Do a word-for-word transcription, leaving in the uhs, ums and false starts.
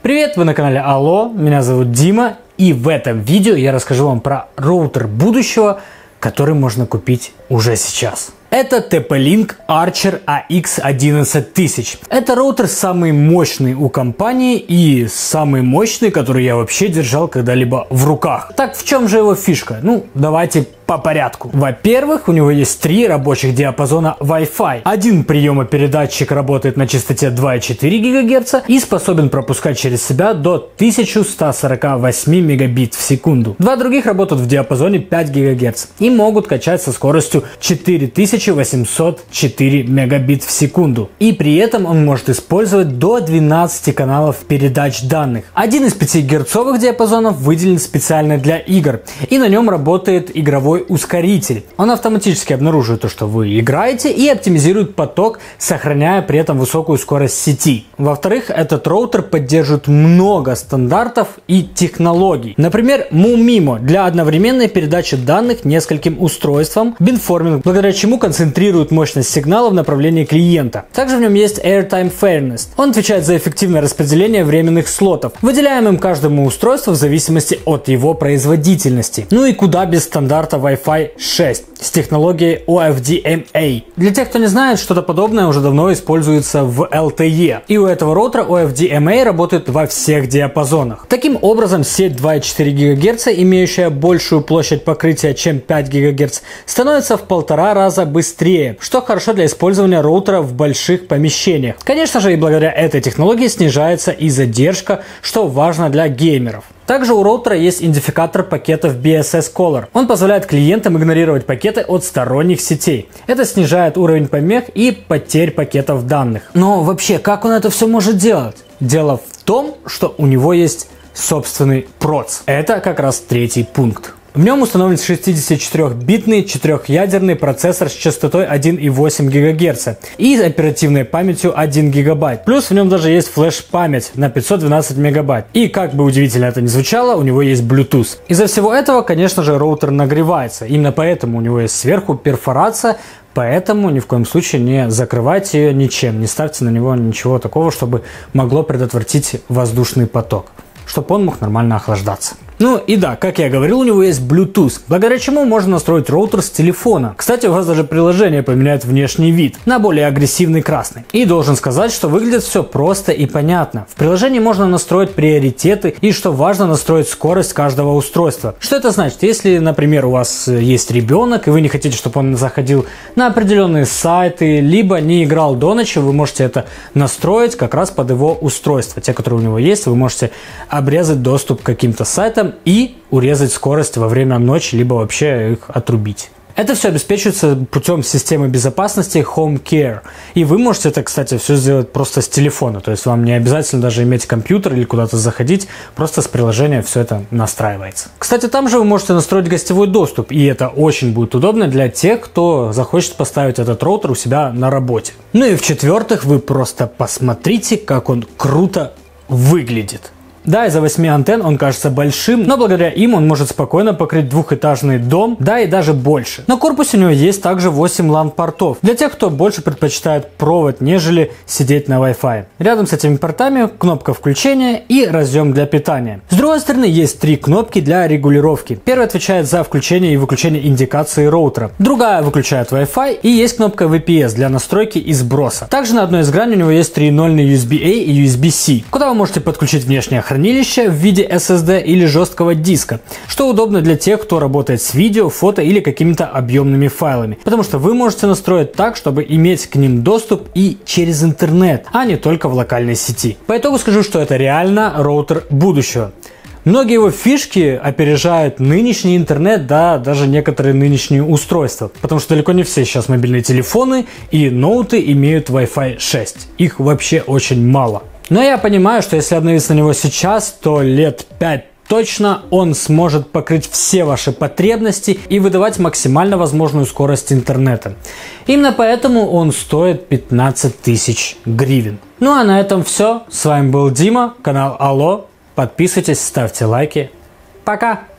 Привет, вы на канале Алло, меня зовут Дима, и в этом видео я расскажу вам про роутер будущего, который можно купить уже сейчас. Это ти пи-Link Archer а икс одиннадцать тысяч. Это роутер самый мощный у компании и самый мощный, который я вообще держал когда-либо в руках. Так в чем же его фишка? Ну, давайте по порядку. Во-первых, у него есть три рабочих диапазона Wi-Fi. Один приемопередатчик работает на частоте два и четыре гигагерца и способен пропускать через себя до тысячи ста сорока восьми мегабит в секунду. Два других работают в диапазоне пять гигагерц и могут качать со скоростью четыре тысячи восемьсот четыре мегабит в секунду. И при этом он может использовать до двенадцати каналов передач данных. Один из пятигерцовых диапазонов выделен специально для игр, и на нем работает игровой ускоритель. Он автоматически обнаруживает то, что вы играете, и оптимизирует поток, сохраняя при этом высокую скорость сети. Во-вторых, этот роутер поддерживает много стандартов и технологий. Например, эм у-мимо для одновременной передачи данных нескольким устройствам, Beamforming, благодаря чему концентрирует мощность сигнала в направлении клиента. Также в нем есть Airtime Fairness. Он отвечает за эффективное распределение временных слотов, выделяемым каждому устройству в зависимости от его производительности. Ну и куда без стандарта Wi-Fi шесть с технологией о эф ди эм а. Для тех, кто не знает, что-то подобное уже давно используется в эл ти и. И у этого роутера о эф ди эм а работает во всех диапазонах. Таким образом, сеть два и четыре гигагерца, имеющая большую площадь покрытия, чем пять гигагерц, становится в полтора раза быстрее, что хорошо для использования роутера в больших помещениях. Конечно же, и благодаря этой технологии снижается и задержка, что важно для геймеров. Также у роутера есть идентификатор пакетов би эс эс колор. Он позволяет клиентам игнорировать пакеты от сторонних сетей. Это снижает уровень помех и потерь пакетов данных. Но вообще, как он это все может делать? Дело в том, что у него есть собственный проц. Это как раз третий пункт. В нем установлен шестидесятичетырёхбитный четырёхъядерный процессор с частотой один и восемь гигагерца и оперативной памятью один гигабайт. Плюс в нем даже есть флеш-память на пятьсот двенадцать мегабайт. И как бы удивительно это ни звучало, у него есть Bluetooth. Из-за всего этого, конечно же, роутер нагревается. Именно поэтому у него есть сверху перфорация. Поэтому ни в коем случае не закрывайте ее ничем. Не ставьте на него ничего такого, чтобы могло предотвратить воздушный поток, чтобы он мог нормально охлаждаться. Ну и да, как я говорил, у него есть Bluetooth, благодаря чему можно настроить роутер с телефона. Кстати, у вас даже приложение поменяет внешний вид на более агрессивный красный. И должен сказать, что выглядит все просто и понятно. В приложении можно настроить приоритеты и, что важно, настроить скорость каждого устройства. Что это значит? Если, например, у вас есть ребенок, и вы не хотите, чтобы он заходил на определенные сайты, либо не играл до ночи, вы можете это настроить как раз под его устройство. Те, которые у него есть, вы можете обрезать доступ к каким-то сайтам и урезать скорость во время ночи, либо вообще их отрубить. Это все обеспечивается путем системы безопасности Home Care. И вы можете это, кстати, все сделать просто с телефона. То есть вам не обязательно даже иметь компьютер или куда-то заходить. Просто с приложения все это настраивается. Кстати, там же вы можете настроить гостевой доступ. И это очень будет удобно для тех, кто захочет поставить этот роутер у себя на работе. Ну и в-четвертых, вы просто посмотрите, как он круто выглядит. Да, из-за восьми антенн он кажется большим, но благодаря им он может спокойно покрыть двухэтажный дом, да и даже больше. На корпусе у него есть также восемь лан-портов, для тех, кто больше предпочитает провод, нежели сидеть на Wi-Fi. Рядом с этими портами кнопка включения и разъем для питания. С другой стороны, есть три кнопки для регулировки. Первая отвечает за включение и выключение индикации роутера, другая выключает Wi-Fi, и есть кнопка ви пи эс для настройки и сброса. Также на одной из граней у него есть три точка ноль ю эс би эй и ю эс би си, куда вы можете подключить внешнее хранение хранилище в виде эс эс ди или жесткого диска, что удобно для тех, кто работает с видео, фото или какими-то объемными файлами, потому что вы можете настроить так, чтобы иметь к ним доступ и через интернет, а не только в локальной сети. По итогу скажу, что это реально роутер будущего. Многие его фишки опережают нынешний интернет, да, даже некоторые нынешние устройства, потому что далеко не все сейчас мобильные телефоны и ноуты имеют Wi-Fi шесть, их вообще очень мало. Но я понимаю, что если обновиться на него сейчас, то лет пять точно он сможет покрыть все ваши потребности и выдавать максимально возможную скорость интернета. Именно поэтому он стоит пятнадцать тысяч гривен. Ну а на этом все. С вами был Дима, канал Алло. Подписывайтесь, ставьте лайки. Пока!